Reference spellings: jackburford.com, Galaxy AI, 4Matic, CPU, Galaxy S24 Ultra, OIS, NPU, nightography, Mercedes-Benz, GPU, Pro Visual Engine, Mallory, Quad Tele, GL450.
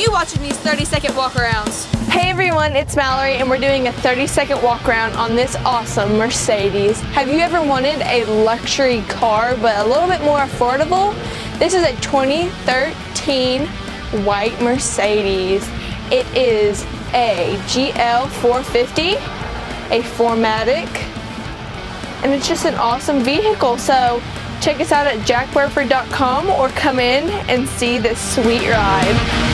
you watching these 30-second walk-arounds? Hey everyone, it's Mallory and we're doing a 30-second walk-around on this awesome Mercedes. Have you ever wanted a luxury car but a little bit more affordable? This is a 2013 white Mercedes. It is a GL450, a 4Matic, and it's just an awesome vehicle. So check us out at jackburford.com or come in and see this sweet ride.